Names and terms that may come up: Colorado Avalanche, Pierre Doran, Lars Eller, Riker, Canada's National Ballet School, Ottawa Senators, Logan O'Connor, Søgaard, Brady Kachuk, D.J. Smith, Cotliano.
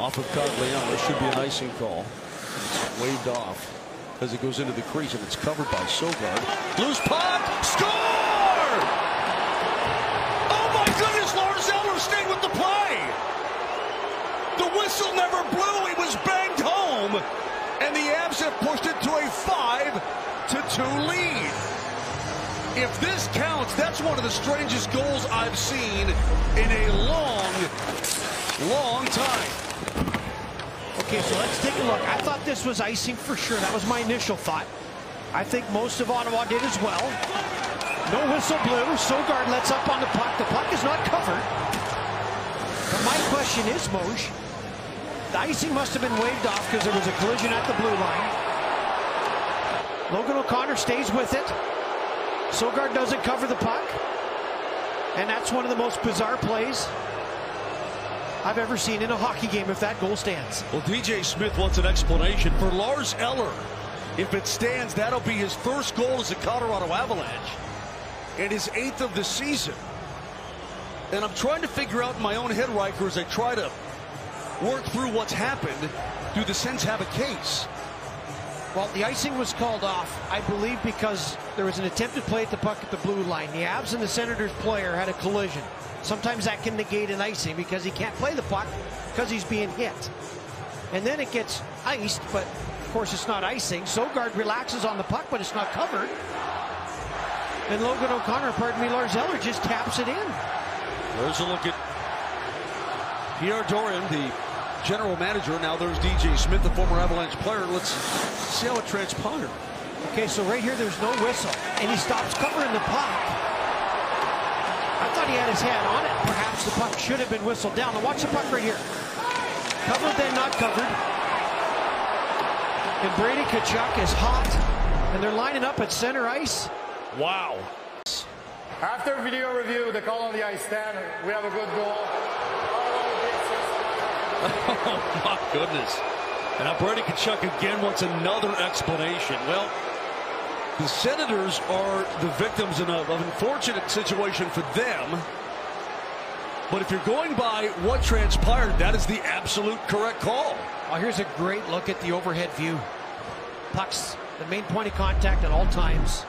off of Cotliano. This should be an icing call. It's waved off as it goes into the crease, and it's covered by Søgaard. Loose puck, score! Oh my goodness, Lars Eller stayed with the play. The whistle never blew. It was banged home, and the Avs have pushed it to a 5-2 lead. If this counts, that's one of the strangest goals I've seen in a long time. Okay, so let's take a look. I thought this was icing for sure. That was my initial thought. I think most of Ottawa did as well. No whistle blew. Søgaard lets up on the puck. The puck is not covered. But my question is, Moj, the icing must have been waved off because there was a collision at the blue line. Logan O'Connor stays with it. Søgaard doesn't cover the puck. And that's one of the most bizarre plays I've ever seen in a hockey game, if that goal stands. Well, D.J. Smith wants an explanation for Lars Eller. If it stands, that'll be his first goal as a Colorado Avalanche and his 8th of the season. And I'm trying to figure out in my own head, Riker, as I try to work through what's happened. Do the Sens have a case? Well, the icing was called off, I believe, because there was an attempted play at the puck at the blue line. The Avs and the Senators player had a collision. Sometimes that can negate an icing because he can't play the puck because he's being hit. And then it gets iced, but of course it's not icing. Søgaard relaxes on the puck, but it's not covered. And Logan O'Connor, pardon me, Lars Eller just taps it in. There's a look at Pierre Doran, the general manager. Now there's D.J. Smith, the former Avalanche player. Let's see how it transpired. Okay, so right here there's no whistle, and he stops covering the puck. I thought he had his hand on it. Perhaps the puck should have been whistled down. Now watch the puck right here. Covered, then not covered. And Brady Kachuk is hot, and they're lining up at center ice. Wow. After video review, the call on the ice stand. We have a good goal. Oh, my goodness. And now Brady Kachuk again wants another explanation. Well, the Senators are the victims in an unfortunate situation for them. But if you're going by what transpired, that is the absolute correct call. Well, here's a great look at the overhead view. Puck's the main point of contact at all times.